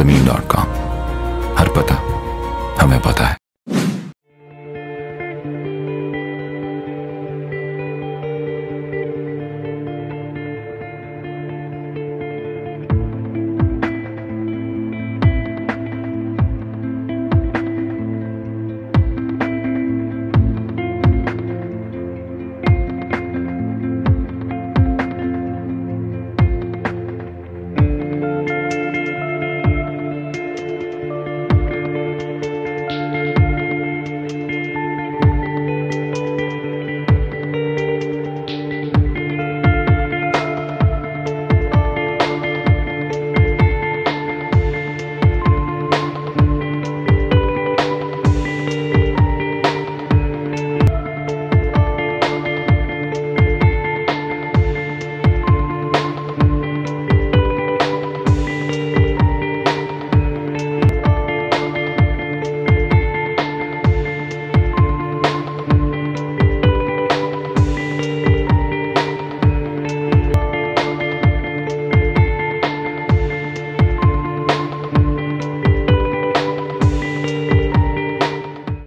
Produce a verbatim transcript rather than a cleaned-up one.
ज़मीन dot com. हर पता हमें पता है।